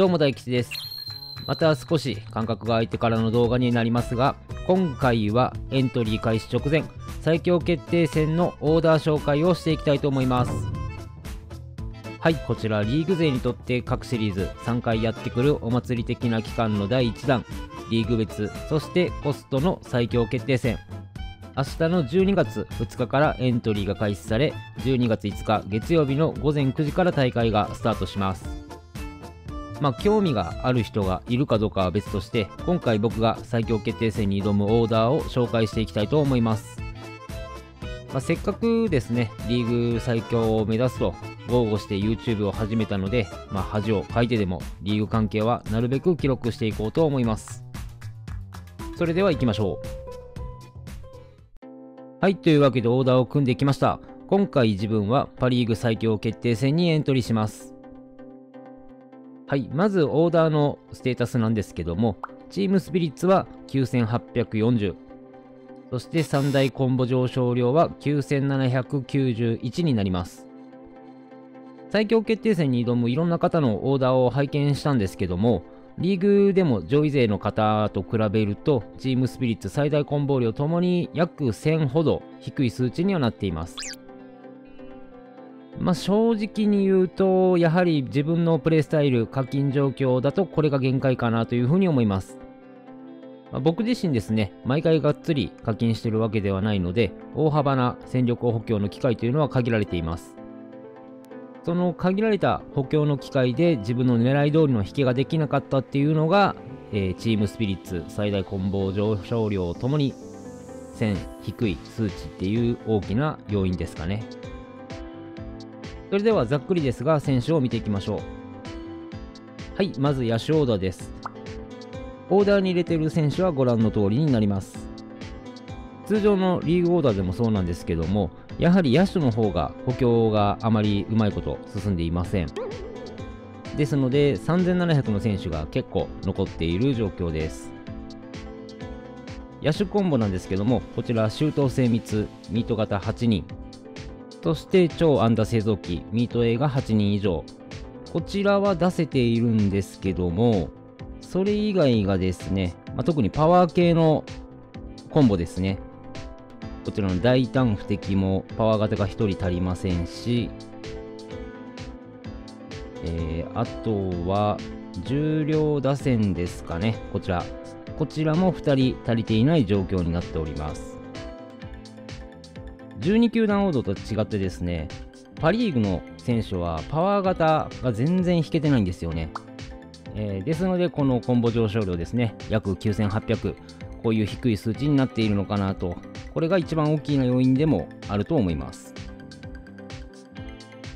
どうも大吉です。また少し間隔が空いてからの動画になりますが、今回はエントリー開始直前、最強決定戦のオーダー紹介をしていきたいと思います。はい、こちらリーグ勢にとって各シリーズ3回やってくるお祭り的な期間の第1弾、リーグ別、そしてコストの最強決定戦。明日の12月2日からエントリーが開始され、12月5日月曜日の午前9時から大会がスタートします。興味がある人がいるかどうかは別として、今回僕が最強決定戦に挑むオーダーを紹介していきたいと思います。せっかくですね、リーグ最強を目指すと豪語して YouTube を始めたので、恥をかいてでもリーグ関係はなるべく記録していこうと思います。それでは行きましょう。はい、というわけでオーダーを組んできました。今回自分はパ・リーグ最強決定戦にエントリーします。はい、まずオーダーのステータスなんですけども、チームスピリッツは9840、そして三大コンボ上昇量は9791になります。最強決定戦に挑むいろんな方のオーダーを拝見したんですけども、リーグでも上位勢の方と比べると、チームスピリッツ最大コンボ量ともに約1000ほど低い数値にはなっています。正直に言うと、やはり自分のプレイスタイル、課金状況だとこれが限界かなというふうに思います。僕自身ですね、毎回がっつり課金してるわけではないので、大幅な戦力補強の機会というのは限られています。その限られた補強の機会で自分の狙い通りの引きができなかったっていうのが、チームスピリッツ最大コンボ上昇量ともに1000低い数値っていう大きな要因ですかね。それではざっくりですが選手を見ていきましょう。はい、まず野手オーダーです。オーダーに入れている選手はご覧の通りになります。通常のリーグオーダーでもそうなんですけども、やはり野手の方が補強があまりうまいこと進んでいません。ですので3700の選手が結構残っている状況です。野手コンボなんですけども、こちら周到精密ミート型8人、そして超安打製造機ミート A が8人以上、こちらは出せているんですけども、それ以外がですね、特にパワー系のコンボですね、こちらの大胆不敵もパワー型が1人足りませんし、あとは重量打線ですかね、こちらも2人足りていない状況になっております。12球団王道と違ってですね、パ・リーグの選手はパワー型が全然引けてないんですよね。ですのでこのコンボ上昇量ですね、約9800、こういう低い数値になっているのかなと、これが一番大きな要因でもあると思います。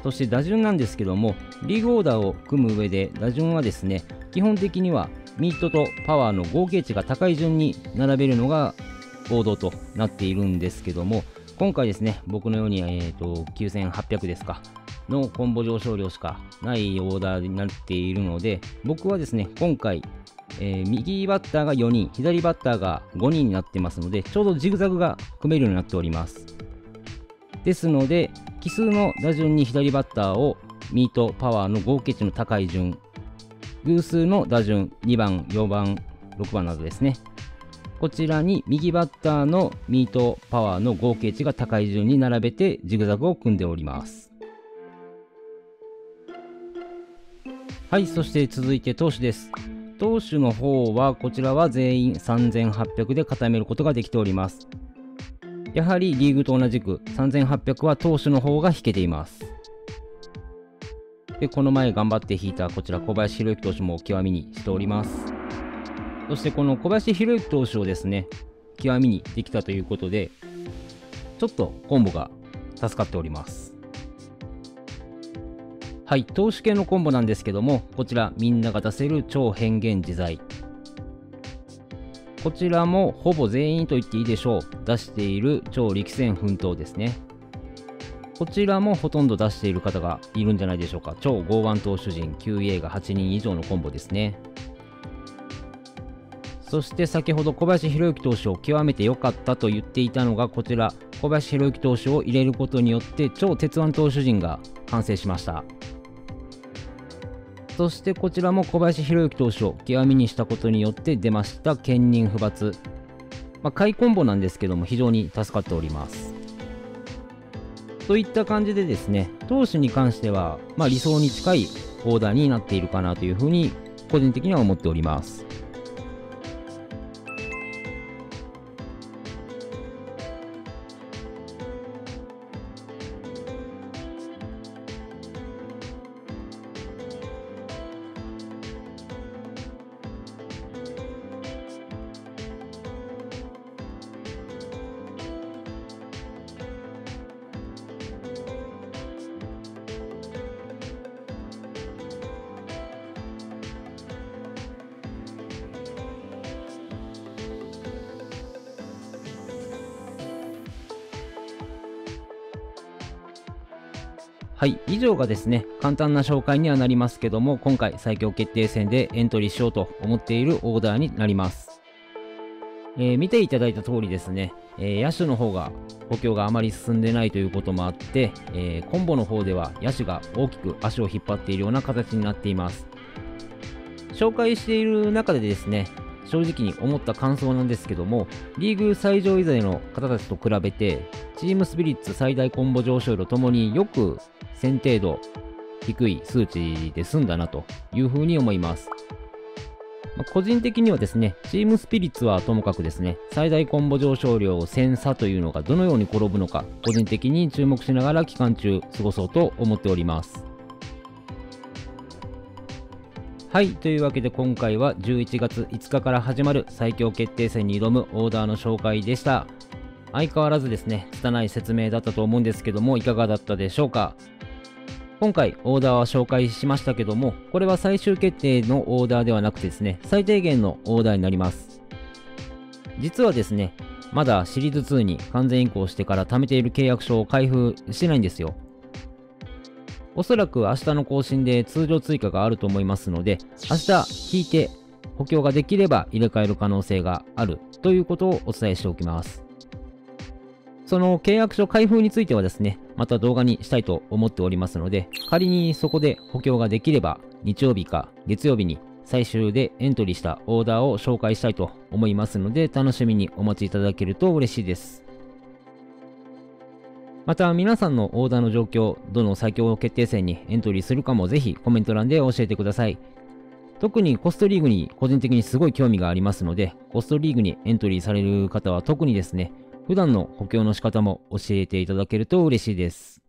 そして打順なんですけども、リーグオーダーを組む上で打順はですね、基本的にはミートとパワーの合計値が高い順に並べるのが王道となっているんですけども、今回ですね、僕のように、9800ですかのコンボ上昇量しかないオーダーになっているので、僕はですね今回右バッターが4人、左バッターが5人になってますので、ちょうどジグザグが組めるようになっております。ですので、奇数の打順に左バッターをミート、パワーの合計値の高い順、偶数の打順、2番、4番、6番などですね、こちらに右バッターのミート、パワーの合計値が高い順に並べてジグザグを組んでおります。はい、そして続いて投手です。投手の方はこちらは全員3800で固めることができております。やはりリーグと同じく3800は投手の方が引けています。でこの前頑張って引いたこちら小林弘之投手も極みにしております。そしてこの小林弘之投手をですね極みにできたということで、ちょっとコンボが助かっております。はい、投手系のコンボなんですけども、こちらみんなが出せる超変幻自在、こちらもほぼ全員と言っていいでしょう、出している超力戦奮闘ですね、こちらもほとんど出している方がいるんじゃないでしょうか。超剛腕投手陣 QA が8人以上のコンボですね。そして先ほど小林弘之投手を極めて良かったと言っていたのが、こちら小林弘之投手を入れることによって超鉄腕投手陣が完成しました。そしてこちらも小林弘之投手を極みにしたことによって出ました兼任不抜、甲斐コンボなんですけども非常に助かっております。といった感じでですね、投手に関しては、理想に近いオーダーになっているかなというふうに個人的には思っております。はい、以上がですね、簡単な紹介にはなりますけども、今回最強決定戦でエントリーしようと思っているオーダーになります。見ていただいた通りですね、野手の方が補強があまり進んでないということもあって、コンボの方では野手が大きく足を引っ張っているような形になっています。紹介している中でですね、正直に思った感想なんですけども、リーグ最上位勢の方たちと比べてチームスピリッツ最大コンボ上昇量ともによく1000程度低い数値で済んだなというふうに思います。個人的にはですね、チームスピリッツはともかくですね、最大コンボ上昇量1000差というのがどのように転ぶのか、個人的に注目しながら期間中過ごそうと思っております。はい、というわけで今回は11月5日から始まる最強決定戦に挑むオーダーの紹介でした。相変わらずですね、拙い説明だったと思うんですけども、いかがだったでしょうか。今回オーダーは紹介しましたけども、これは最終決定のオーダーではなくてですね、最低限のオーダーになります。実はですね、まだシリーズ2に完全移行してから貯めている契約書を開封してないんですよ。おそらく明日の更新で通常追加があると思いますので、明日引いて補強ができれば入れ替える可能性があるということをお伝えしておきます。その契約書開封についてはですね、また動画にしたいと思っておりますので、仮にそこで補強ができれば日曜日か月曜日に最終でエントリーしたオーダーを紹介したいと思いますので、楽しみにお待ちいただけると嬉しいです。また皆さんのオーダーの状況、どの最強決定戦にエントリーするかもぜひコメント欄で教えてください。特にコストリーグに個人的にすごい興味がありますので、コストリーグにエントリーされる方は特にですね、普段の補強の仕方も教えていただけると嬉しいです。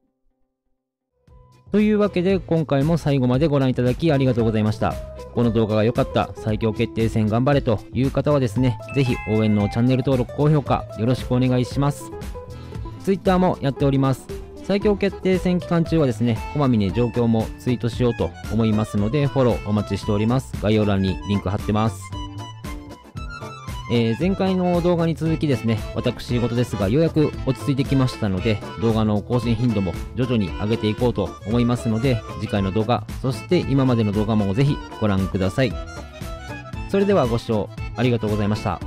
というわけで今回も最後までご覧いただきありがとうございました。この動画が良かった、最強決定戦頑張れという方はですね、ぜひ応援のチャンネル登録、高評価よろしくお願いします。Twitter もやっております。最強決定戦期間中はですね、こまめに状況もツイートしようと思いますので、フォローお待ちしております。概要欄にリンク貼ってます。前回の動画に続きですね、私事ですがようやく落ち着いてきましたので、動画の更新頻度も徐々に上げていこうと思いますので、次回の動画、そして今までの動画もぜひご覧ください。それではご視聴ありがとうございました。